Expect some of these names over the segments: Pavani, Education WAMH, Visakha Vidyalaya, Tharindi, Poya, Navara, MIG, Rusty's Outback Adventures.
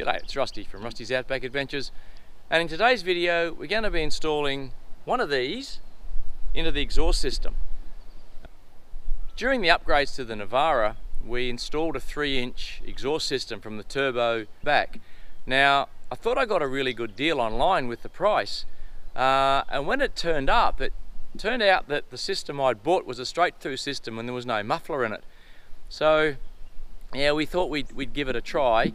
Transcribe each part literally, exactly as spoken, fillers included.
G'day, it's Rusty from Rusty's Outback Adventures, and in today's video we're going to be installing one of these into the exhaust system. During the upgrades to the Navara, we installed a three inch exhaust system from the turbo back. Now, I thought I got a really good deal online with the price, uh, and when it turned up, it turned out that the system I'd bought was a straight-through system and there was no muffler in it. So, yeah, we thought we'd, we'd give it a try.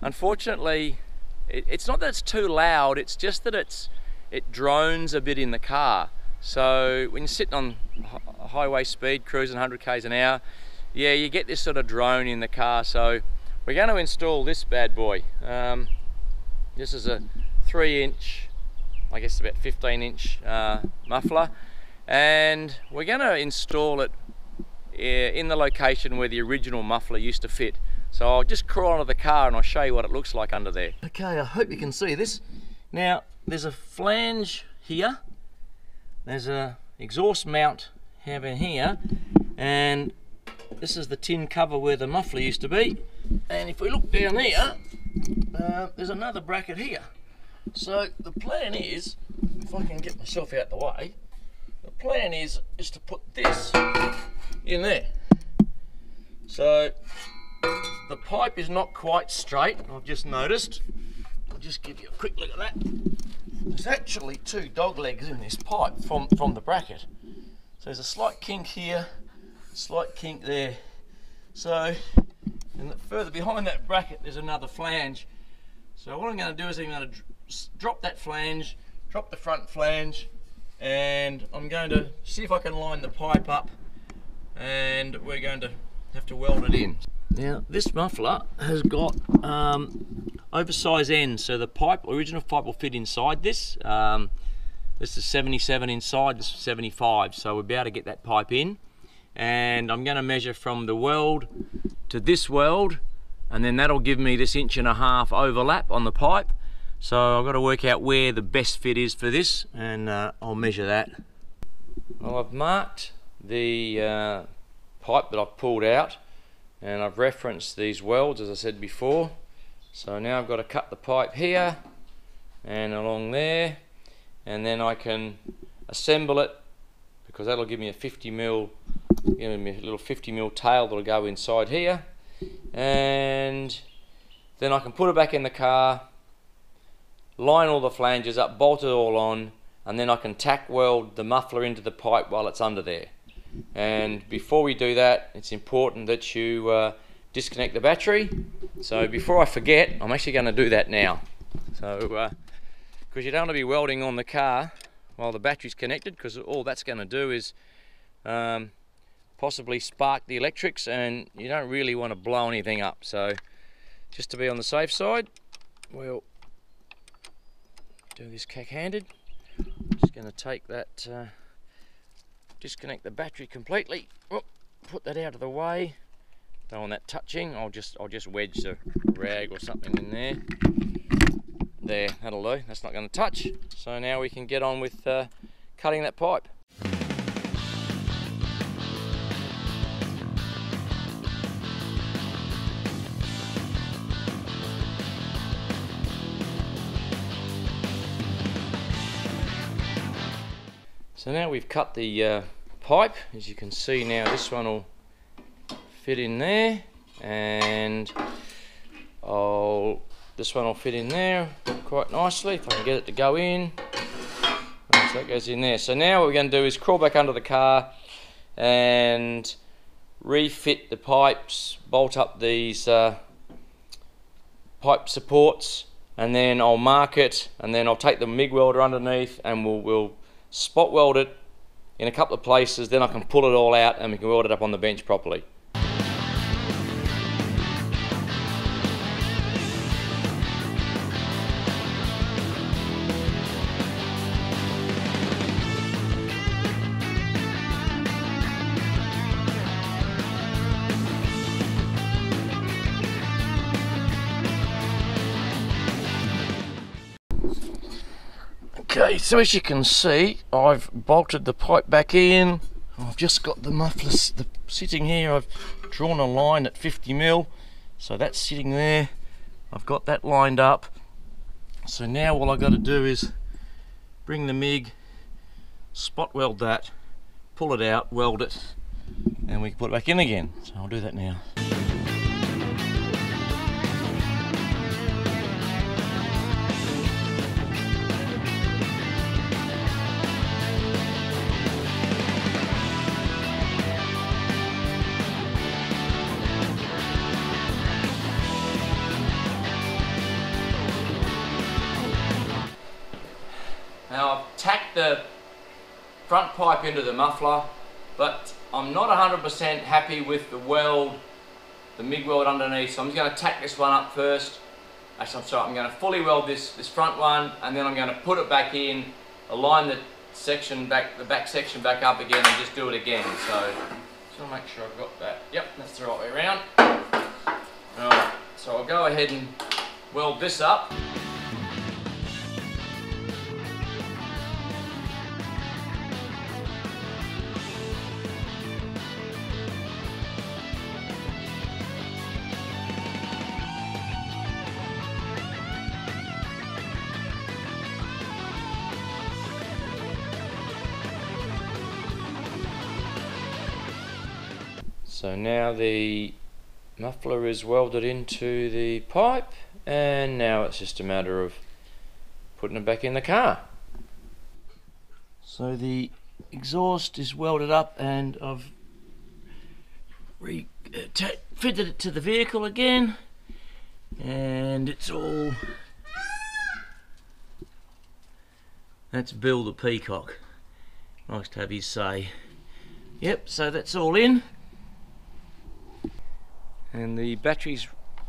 Unfortunately, it, it's not that it's too loud, it's just that it's it drones a bit in the car. So when you're sitting on highway speed, cruising one hundred k's an hour, yeah, you get this sort of drone in the car. So we're going to install this bad boy. Um, this is a three inch, I guess about fifteen inch uh, muffler, and we're going to install it in the location where the original muffler used to fit. So I'll just crawl under the car and I'll show you what it looks like under there. Okay, I hope you can see this. Now, there's a flange here, there's a exhaust mount over here, and this is the tin cover where the muffler used to be. And if we look down here, uh, there's another bracket here. So the plan is, if I can get myself out the way, the plan is is to put this in there. So the pipe is not quite straight, I've just noticed. I'll just give you a quick look at that. There's actually two dog legs in this pipe from, from the bracket. So there's a slight kink here, slight kink there. So, and further behind that bracket there's another flange. So what I'm going to do is I'm going to drop that flange, drop the front flange, and I'm going to see if I can line the pipe up, and we're going to have to weld it in. Now, this muffler has got um, oversized ends, so the pipe, original pipe, will fit inside this. Um, this is seventy-seven inside, this is seventy-five, so we'll be able to get that pipe in. And I'm going to measure from the weld to this weld, and then that'll give me this inch and a half overlap on the pipe. So I've got to work out where the best fit is for this, and uh, I'll measure that. Well, I've marked the uh, pipe that I've pulled out, and I've referenced these welds as I said before. So now I've got to cut the pipe here and along there, and then I can assemble it, because that'll give me a fifty mil, you know, a little fifty mil tail that'll go inside here, and then I can put it back in the car, line all the flanges up, bolt it all on, and then I can tack weld the muffler into the pipe while it's under there. And before we do that, it's important that you uh, disconnect the battery. So before I forget, I'm actually going to do that now. So because uh, you don't want to be welding on the car while the battery's connected, because all that's going to do is um, possibly spark the electrics, and you don't really want to blow anything up. So just to be on the safe side, we'll do this cack-handed. Just going to take that uh, disconnect the battery completely. Oh, put that out of the way. Don't want that touching. I'll just I'll just wedge the rag or something in there. There, that'll do. That's not going to touch. So now we can get on with uh, cutting that pipe. So now we've cut the uh, pipe. As you can see now, this one will fit in there, and I'll, this one will fit in there quite nicely if I can get it to go in. So that goes in there. So now what we're going to do is crawl back under the car and refit the pipes, bolt up these uh, pipe supports, and then I'll mark it, and then I'll take the MIG welder underneath, and we'll, we'll spot weld it in a couple of places, then I can pull it all out and we can weld it up on the bench properly. Okay, so as you can see, I've bolted the pipe back in. I've just got the muffler the, sitting here. I've drawn a line at fifty mil, so that's sitting there. I've got that lined up. So now all I've got to do is bring the MIG, spot weld that, pull it out, weld it, and we can put it back in again. So I'll do that now. Now I've tacked the front pipe into the muffler, but I'm not one hundred percent happy with the weld, the MIG weld underneath, so I'm just going to tack this one up first. Actually, I'm sorry, I'm going to fully weld this, this front one, and then I'm going to put it back in, align the section back, the back section back up again, and just do it again. So just want to make sure I've got that. Yep, that's the right way around. Alright, so I'll go ahead and weld this up. So now the muffler is welded into the pipe, and now it's just a matter of putting it back in the car. So the exhaust is welded up, and I've re-fitted it to the vehicle again, and it's all... That's Bill the Peacock. Nice to have his say. Yep, so that's all in. And the battery's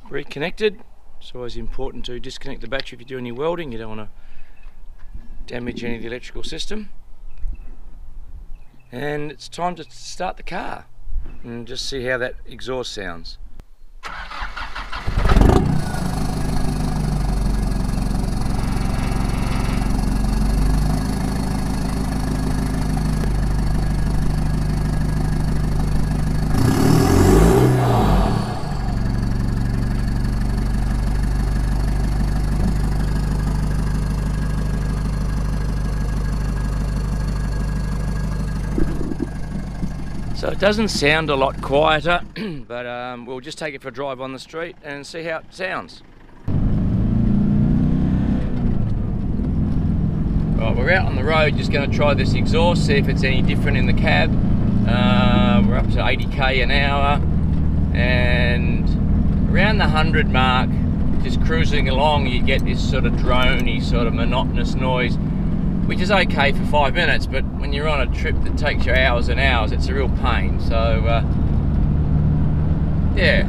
reconnected. It's always important to disconnect the battery if you do any welding. You don't want to damage any of the electrical system. And it's time to start the car and just see how that exhaust sounds. So it doesn't sound a lot quieter, but um, we'll just take it for a drive on the street and see how it sounds. Right, we're out on the road, just going to try this exhaust, see if it's any different in the cab. Uh, we're up to eighty K an hour, and around the one hundred mark, just cruising along, you get this sort of droney, sort of monotonous noise, which is okay for five minutes, but when you're on a trip that takes you hours and hours, it's a real pain. So, uh, yeah,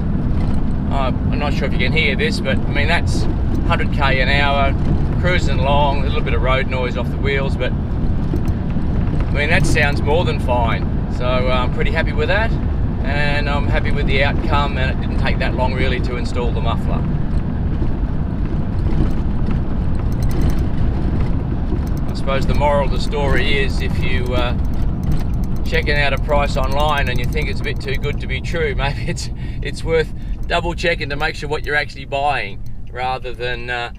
I'm not sure if you can hear this, but I mean, that's one hundred K an hour, cruising along, a little bit of road noise off the wheels, but I mean, that sounds more than fine. So uh, I'm pretty happy with that, and I'm happy with the outcome, and it didn't take that long really to install the muffler. I suppose the moral of the story is, if you uh, checking out a price online and you think it's a bit too good to be true, maybe it's it's worth double checking to make sure what you're actually buying, rather than uh,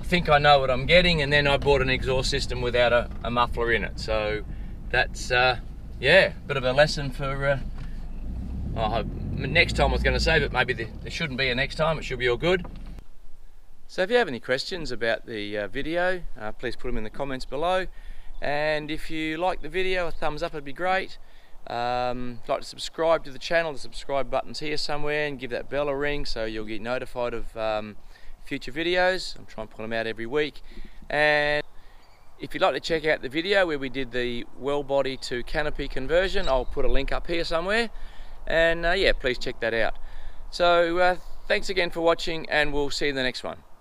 I think I know what I'm getting, and then I bought an exhaust system without a, a muffler in it. So that's uh, yeah, bit of a lesson for uh, oh, next time. I was going to say, but maybe there, there shouldn't be a next time. It should be all good. So if you have any questions about the uh, video, uh, please put them in the comments below. And if you like the video, a thumbs up would be great. Um, if you'd like to subscribe to the channel, the subscribe button's here somewhere, and give that bell a ring so you'll get notified of um, future videos. I'm trying to put them out every week. And if you'd like to check out the video where we did the well body to canopy conversion, I'll put a link up here somewhere. And uh, yeah, please check that out. So uh, thanks again for watching, and we'll see you in the next one.